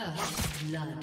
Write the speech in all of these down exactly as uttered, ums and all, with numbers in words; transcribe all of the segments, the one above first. First blood.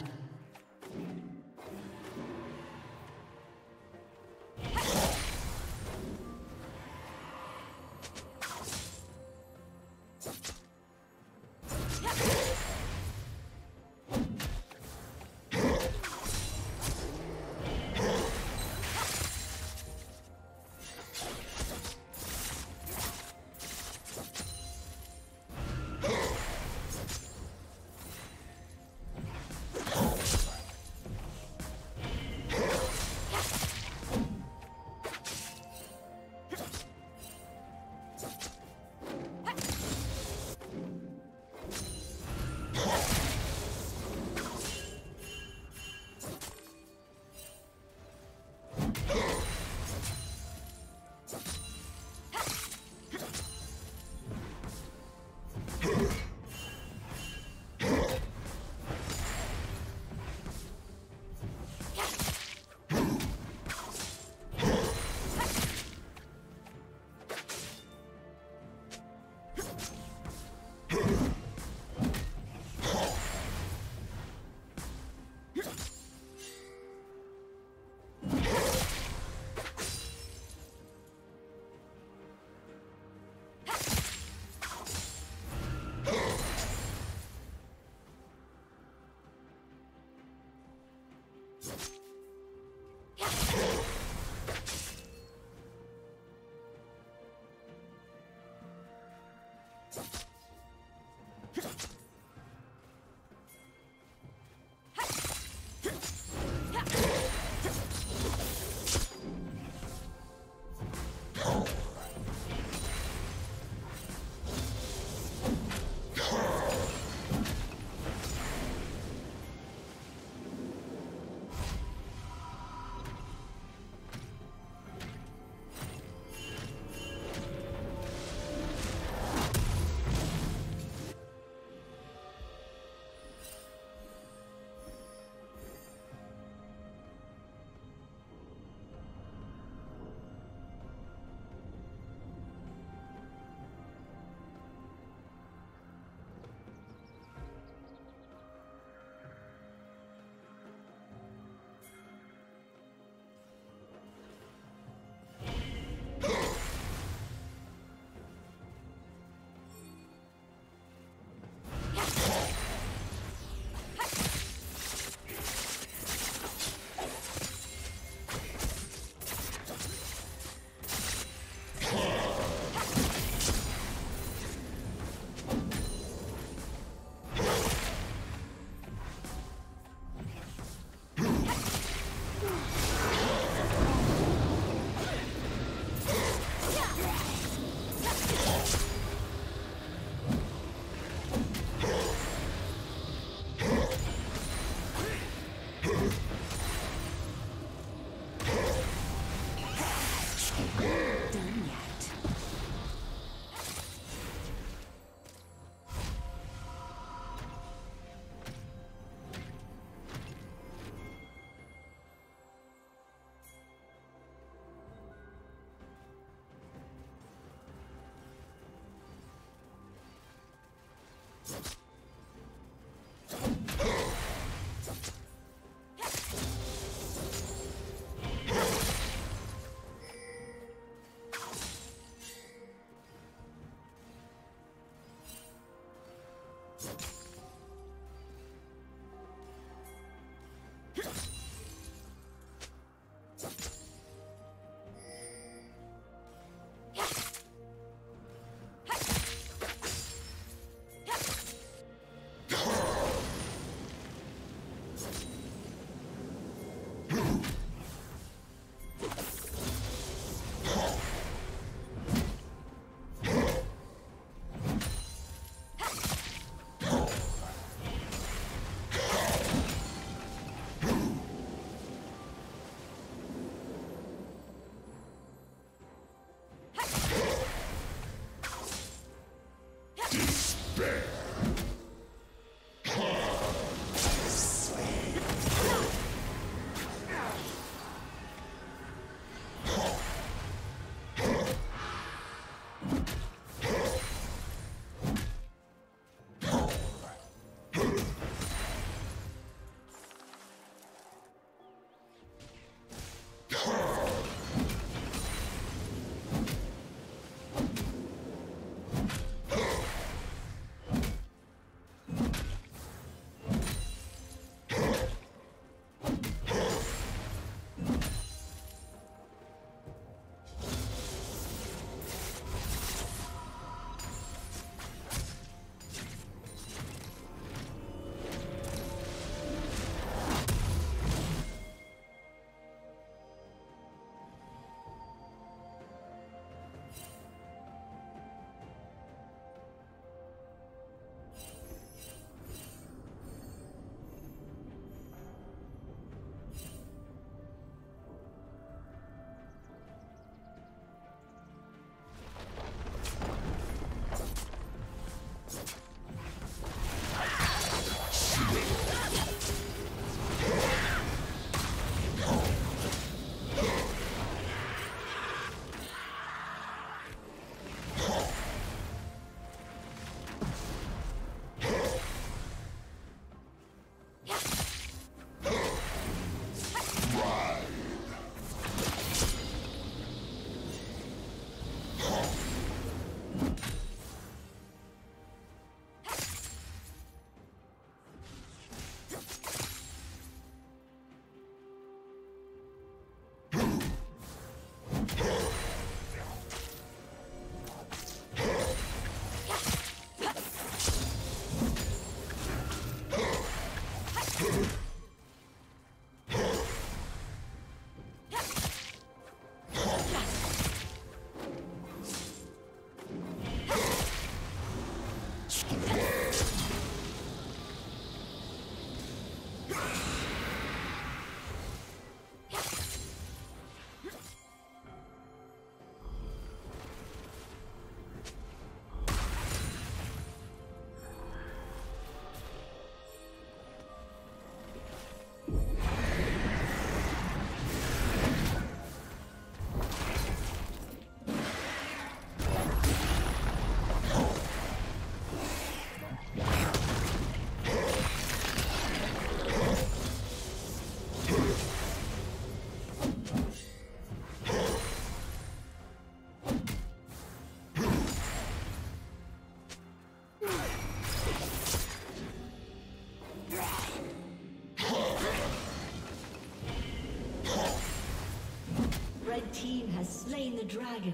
Red team has slain the dragon.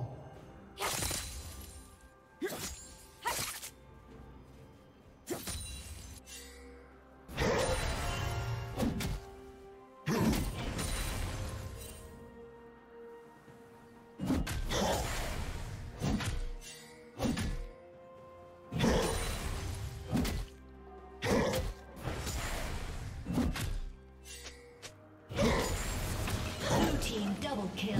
Double kill.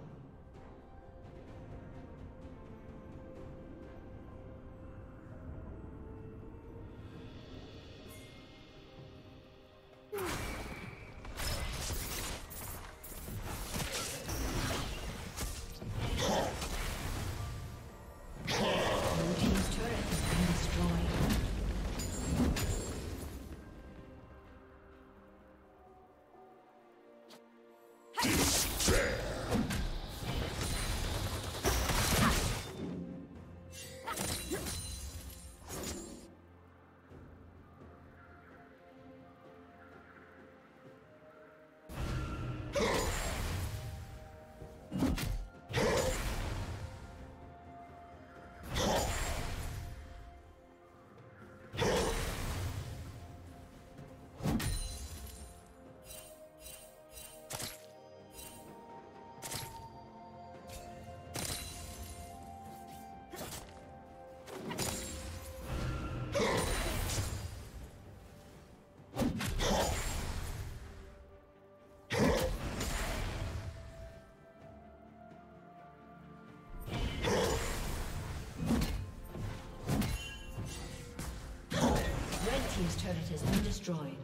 His turret has been destroyed.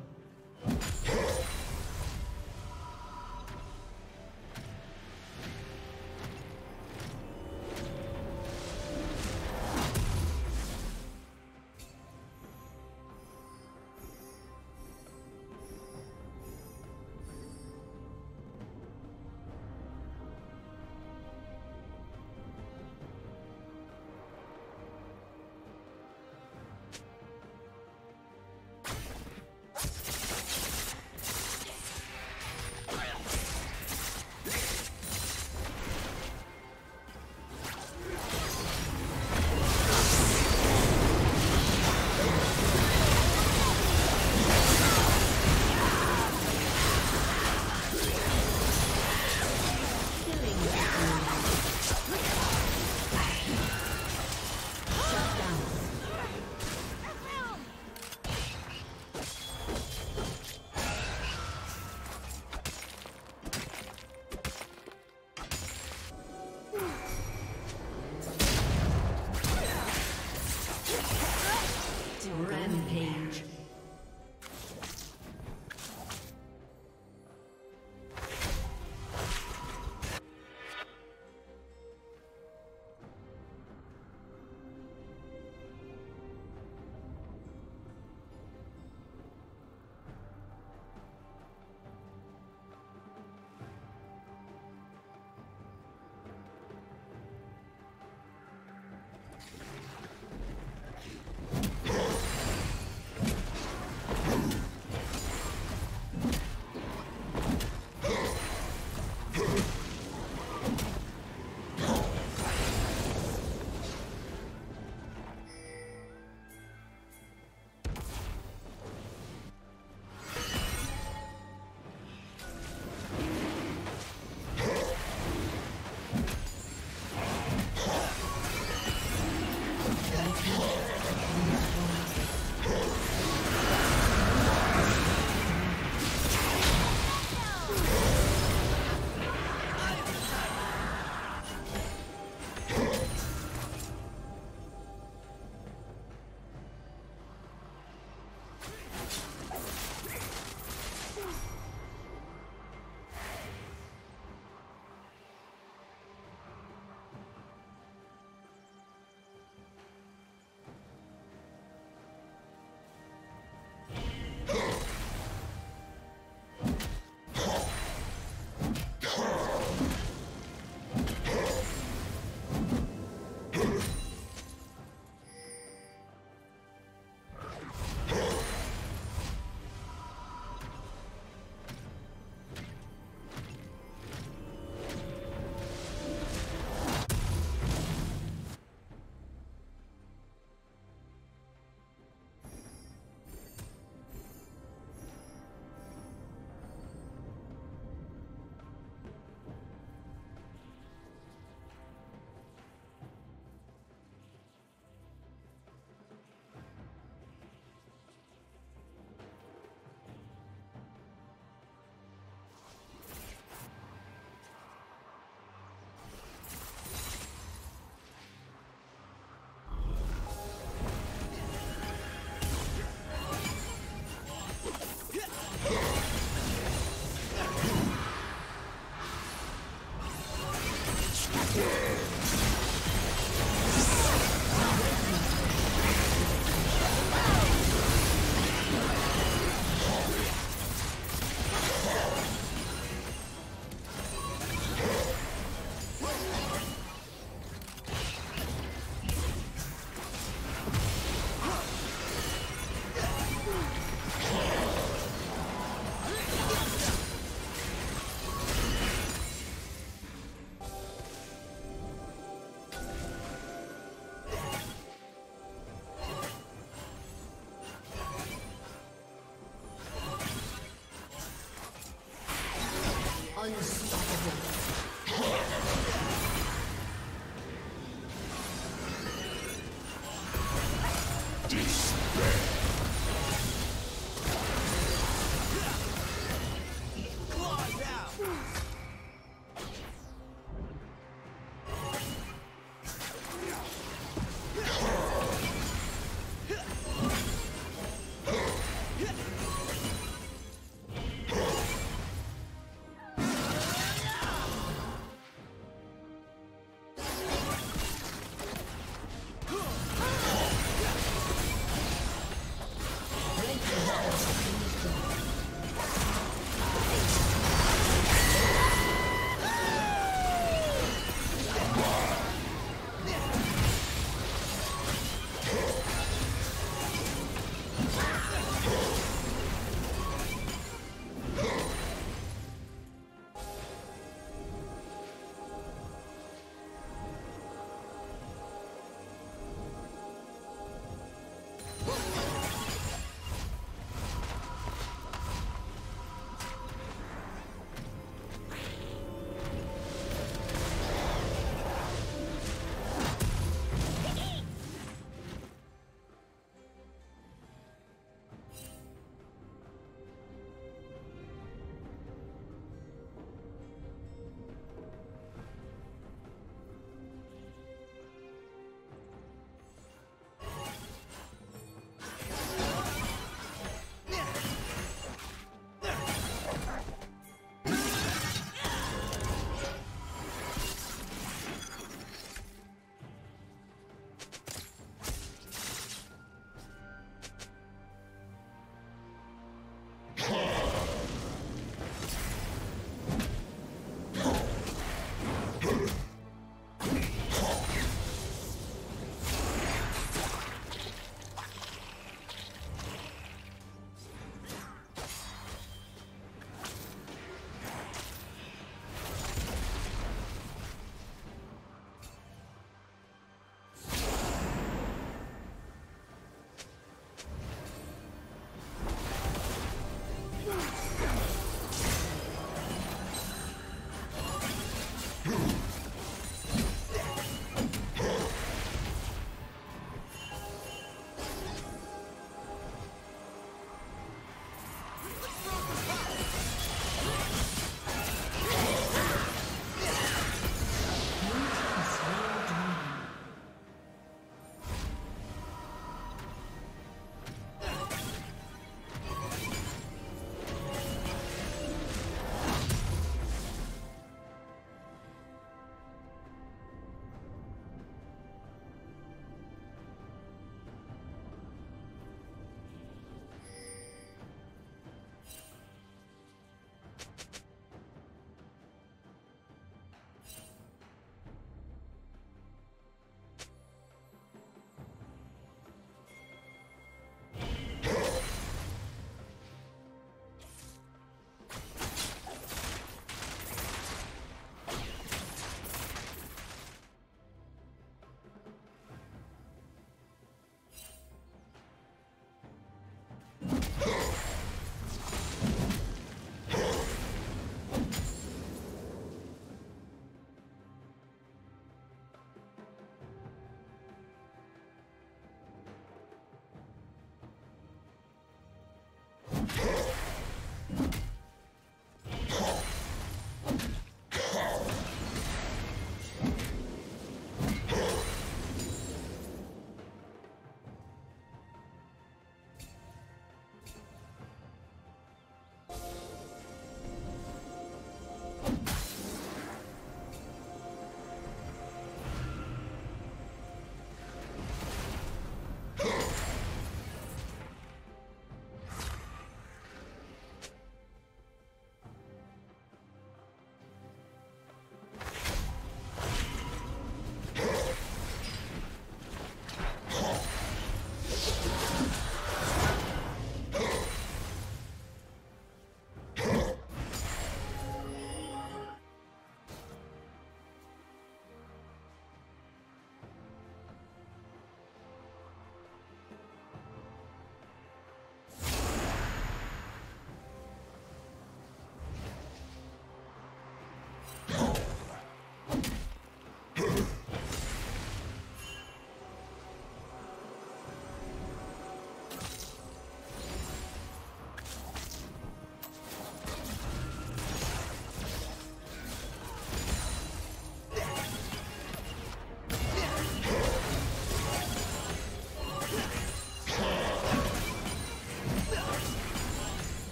You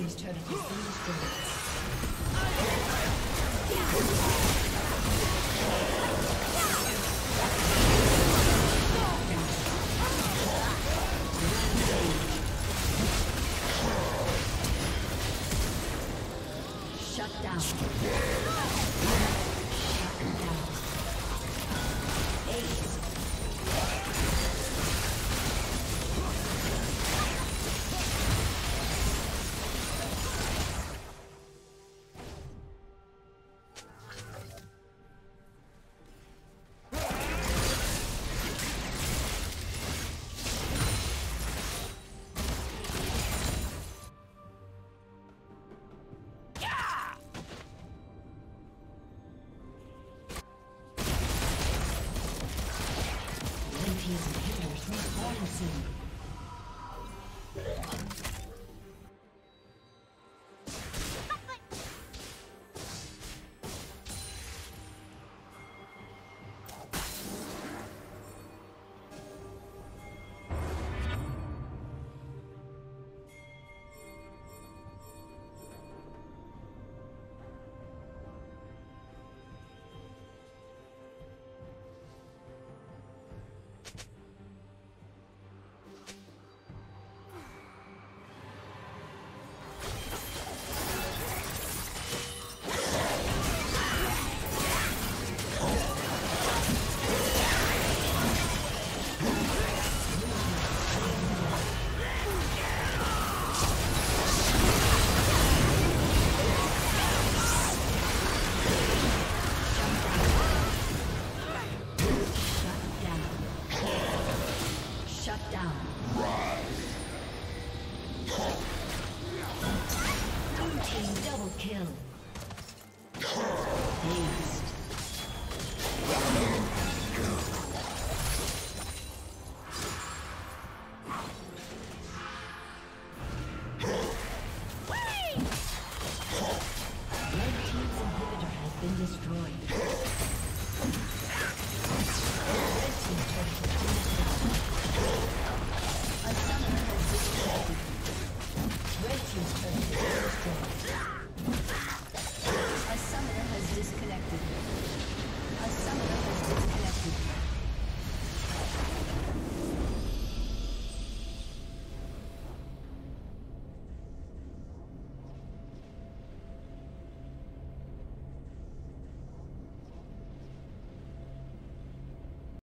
team's turret has been destroyed. Shut down. Shut down. Ace. Double kill.